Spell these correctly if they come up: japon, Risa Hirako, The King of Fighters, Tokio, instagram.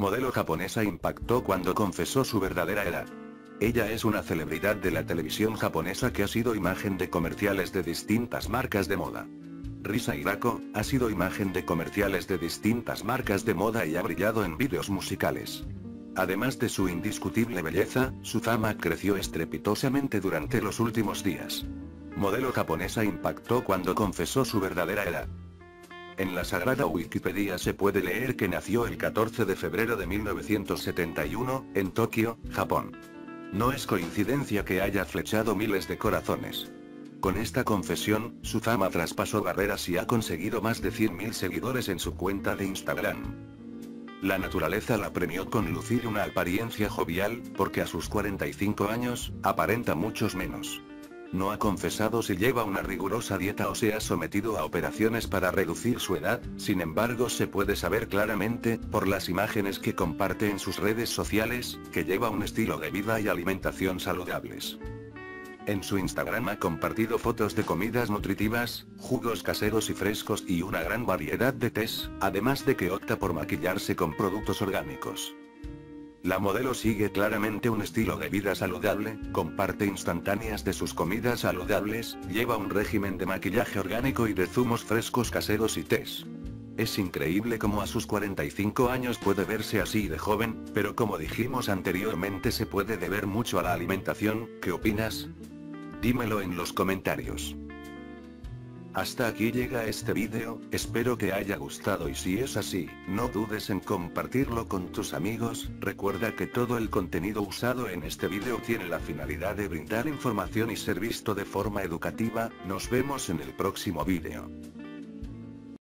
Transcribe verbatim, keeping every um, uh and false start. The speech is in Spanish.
modelo japonesa impactó cuando confesó su verdadera edad. Ella es una celebridad de la televisión japonesa que ha sido imagen de comerciales de distintas marcas de moda. Risa Hirako ha sido imagen de comerciales de distintas marcas de moda y ha brillado en vídeos musicales. Además de su indiscutible belleza, su fama creció estrepitosamente durante los últimos días. Modelo japonesa impactó cuando confesó su verdadera edad. En la sagrada Wikipedia se puede leer que nació el catorce de febrero de mil novecientos setenta y uno, en Tokio, Japón. No es coincidencia que haya flechado miles de corazones. Con esta confesión, su fama traspasó barreras y ha conseguido más de cien mil seguidores en su cuenta de Instagram. La naturaleza la premió con lucir una apariencia jovial, porque a sus cuarenta y cinco años, aparenta muchos menos. No ha confesado si lleva una rigurosa dieta o se ha sometido a operaciones para reducir su edad, sin embargo se puede saber claramente, por las imágenes que comparte en sus redes sociales, que lleva un estilo de vida y alimentación saludables. En su Instagram ha compartido fotos de comidas nutritivas, jugos caseros y frescos y una gran variedad de tés, además de que opta por maquillarse con productos orgánicos. La modelo sigue claramente un estilo de vida saludable, comparte instantáneas de sus comidas saludables, lleva un régimen de maquillaje orgánico y de zumos frescos caseros y tés. Es increíble cómo a sus cuarenta y cinco años puede verse así de joven, pero como dijimos anteriormente se puede deber mucho a la alimentación. ¿Qué opinas? Dímelo en los comentarios. Hasta aquí llega este vídeo, espero que haya gustado y si es así, no dudes en compartirlo con tus amigos. Recuerda que todo el contenido usado en este vídeo tiene la finalidad de brindar información y ser visto de forma educativa. Nos vemos en el próximo vídeo.